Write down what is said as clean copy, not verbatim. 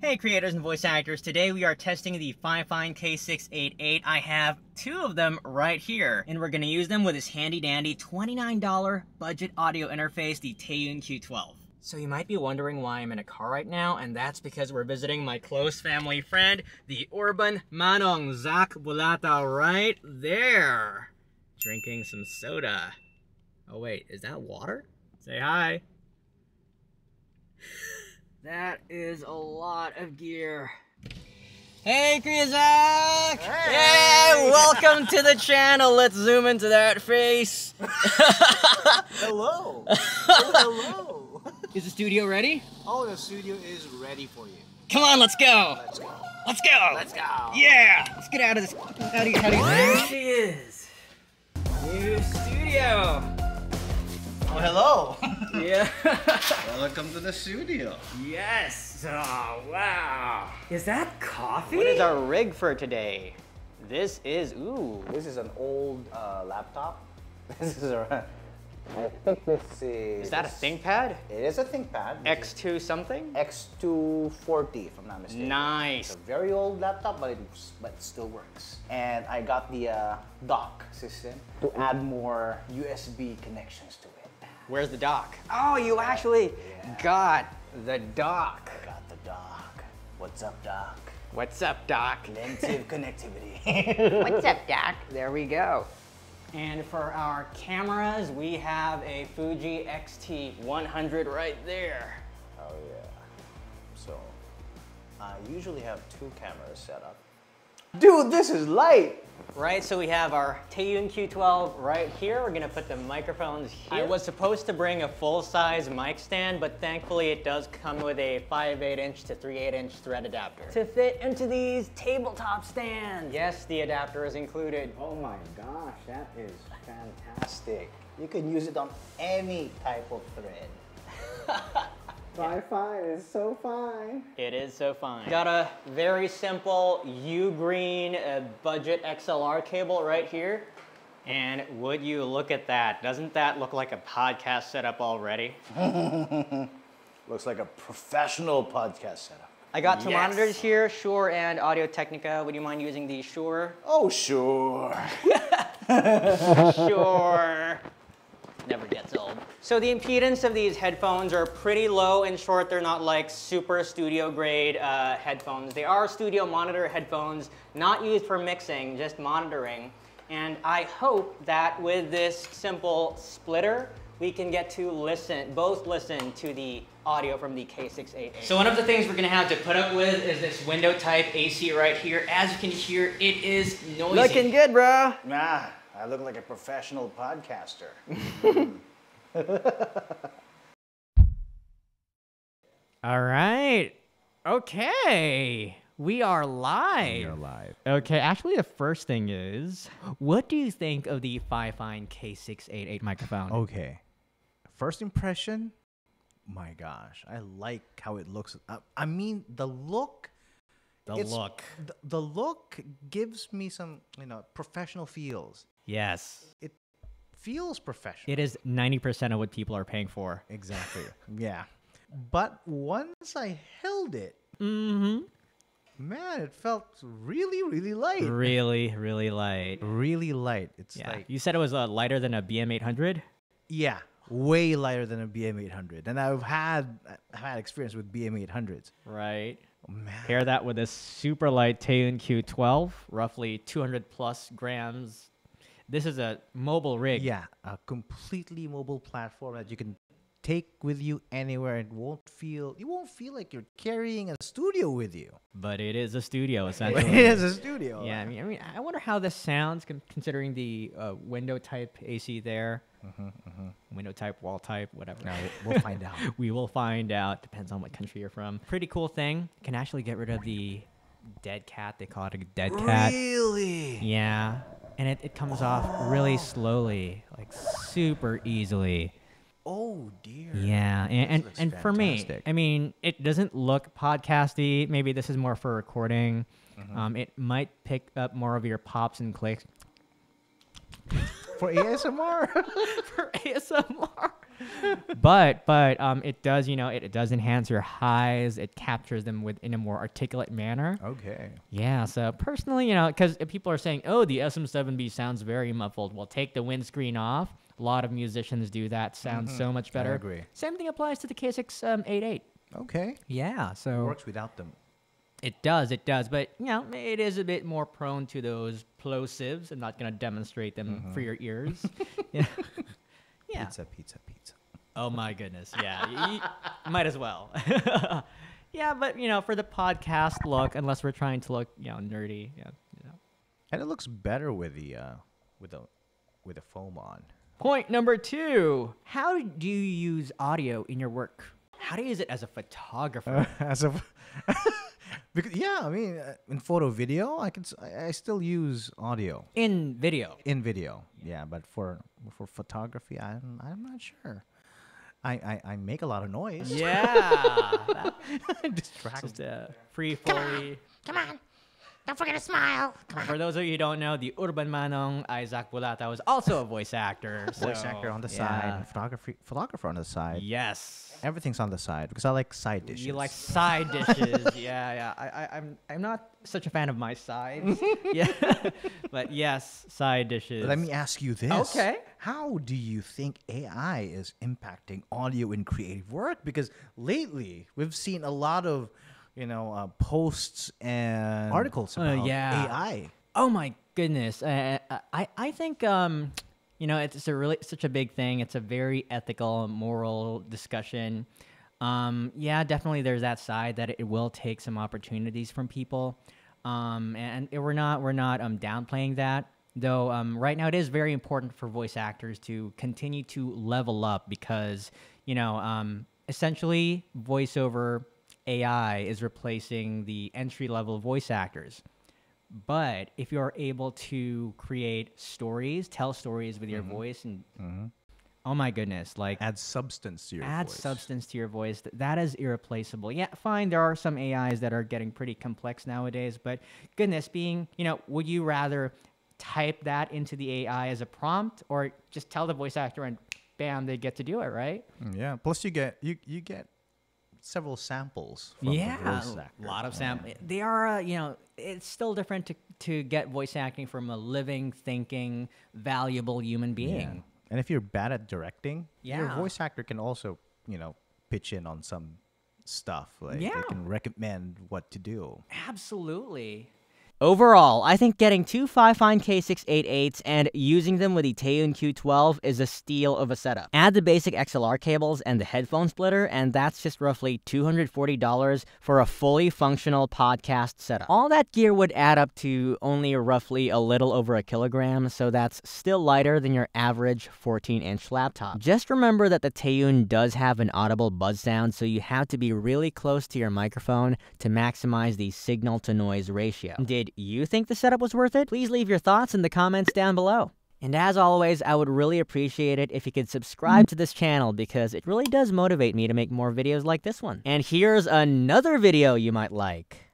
Hey creators and voice actors, today we are testing the Fifine K688. I have two of them right here, and we're going to use them with this handy dandy $29 budget audio interface, the Teyun Q12. So you might be wondering why I'm in a car right now, and that's because we're visiting my close family friend, the urban Manong Zak Bulata right there, drinking some soda. Oh wait, is that water? Say hi. That is a lot of gear. Hey, Krizak! Hey! Yay! Welcome to the channel. Let's zoom into that face. Hello. Hello. Is the studio ready? Oh, the studio is ready for you. Come on, let's go. Let's go. Let's go. Let's go. Yeah. Let's get out of this. There she is. New studio. Oh, hello! Yeah. Welcome to the studio. Yes! Oh, wow! Is that coffee? What is our rig for today? This is, ooh, this is an old laptop. This is a, I think this is... Is that a ThinkPad? It is a ThinkPad. X2 something? X240, if I'm not mistaken. Nice! It's a very old laptop, but it still works. And I got the dock system to add more USB connections to it. Where's the dock? Oh, you actually got the dock. I got the dock. What's up, dock? What's up, dock? Lentive connectivity. What's up, dock? There we go. And for our cameras, we have a Fuji XT100 right there. Oh, yeah. So, I usually have two cameras set up. Dude, this is light! Right, so we have our Teyun Q12 right here. We're gonna put the microphones here. I was supposed to bring a full-size mic stand, but thankfully it does come with a 5/8" to 3/8" thread adapter to fit into these tabletop stands. Yes, the adapter is included. Oh my gosh, that is fantastic. You can use it on any type of thread. Fifine is so fine. It is so fine. Got a very simple Ugreen budget XLR cable right here. And would you look at that? Doesn't that look like a podcast setup already? Looks like a professional podcast setup. I got two monitors here, Shure and Audio Technica. Would you mind using the Shure? Oh, sure. Sure. Never gets old. So the impedance of these headphones are pretty low and short. They're not like super studio grade headphones. They are studio monitor headphones, not used for mixing, just monitoring. And I hope that with this simple splitter, we can get to both listen to the audio from the K688. So one of the things we're gonna have to put up with is this window type AC right here. As you can hear, it is noisy. Looking good, bro. Nah. I look like a professional podcaster. All right. Okay. We are live. We are live. Okay. Actually, the first thing is, what do you think of the Fifine K688 microphone? Okay. First impression, my gosh. I like how it looks. I mean, the look. The look gives me some, you know, professional feels. Yes. It feels professional. It is 90% of what people are paying for. Exactly. Yeah. But once I held it, man, it felt really, really light. Really, really light. Really light. It's like... You said it was lighter than a BM800? Yeah. Way lighter than a BM800. And I've had experience with BM800s. Right. Man. Pair that with a super light Teyun Q12, roughly 200 plus grams. This is a mobile rig. Yeah, a completely mobile platform that you can take with you anywhere. You won't feel like you're carrying a studio with you. But it is a studio, essentially. It is a studio. Yeah, I mean, I wonder how this sounds considering the window type AC there. Window type, wall type, whatever. No, we'll find out. We will find out. Depends on what country you're from. Pretty cool thing. Can actually get rid of the dead cat. They call it a dead cat. Really? Yeah. And it comes off really slowly, like super easily. Oh dear. Yeah. And for me, I mean, it doesn't look podcasty. Maybe this is more for recording. It might pick up more of your pops and clicks. For ASMR? For ASMR. But it does, you know, it does enhance your highs. It captures them in a more articulate manner. Okay. Yeah. So personally, you know, because people are saying, oh, the SM7B sounds very muffled. Well, take the windscreen off. A lot of musicians do that. Sounds so much better. I agree. Same thing applies to the K688. Okay. Yeah. So it works without them. It does. But, you know, it is a bit more prone to those plosives. I'm not going to demonstrate them for your ears. Yeah. Yeah. Pizza. Oh, my goodness. Yeah. You might as well. Yeah, but, you know, for the podcast look, unless we're trying to look, you know, nerdy. Yeah, you know. And it looks better with the foam on. Point number 2. How do you use audio in your work? How do you use it as a photographer? Because, yeah, I mean, in photo video, I still use audio. In video, yeah. But for photography, I'm not sure. I make a lot of noise. Yeah. Distracted. Just free foley. Come on. Don't forget to smile. Come on. For those of you who don't know, the urban Manong Zak Bulata was also a voice actor. Voice actor on the side. Photographer on the side. Yes. Everything's on the side because I like side dishes. You like side dishes. Yeah. I'm not such a fan of my sides. Yeah. But yes, side dishes. Let me ask you this. Okay. How do you think AI is impacting audio in creative work? Because lately we've seen a lot of posts and articles about AI. Oh my goodness! I think it's such a big thing. It's a very ethical and moral discussion. Yeah, definitely. There's that side that it will take some opportunities from people, and we're not downplaying that. Though right now it is very important for voice actors to continue to level up because essentially voiceover AI is replacing the entry-level voice actors. But if you're able to create stories, tell stories with your voice, and oh my goodness, like add substance to your voice. That is irreplaceable. Yeah, fine, there are some AIs that are getting pretty complex nowadays, but goodness, would you rather type that into the AI as a prompt or just tell the voice actor and bam, they get to do it, right? Yeah, plus you get several samples from the voice actor. A lot of samples. They are, it's still different to get voice acting from a living, thinking, valuable human being. Yeah. And if you're bad at directing, your voice actor can also, pitch in on some stuff. Like they can recommend what to do. Absolutely. Overall, I think getting 2 Fifine K688s and using them with the Teyun Q12 is a steal of a setup. Add the basic XLR cables and the headphone splitter, and that's just roughly $240 for a fully functional podcast setup. All that gear would add up to only roughly a little over a kilogram, so that's still lighter than your average 14-inch laptop. Just remember that the Teyun does have an audible buzz sound, so you have to be really close to your microphone to maximize the signal-to-noise ratio. Did you think the setup was worth it? Please leave your thoughts in the comments down below. And as always, I would really appreciate it if you could subscribe to this channel because it really does motivate me to make more videos like this one. And here's another video you might like.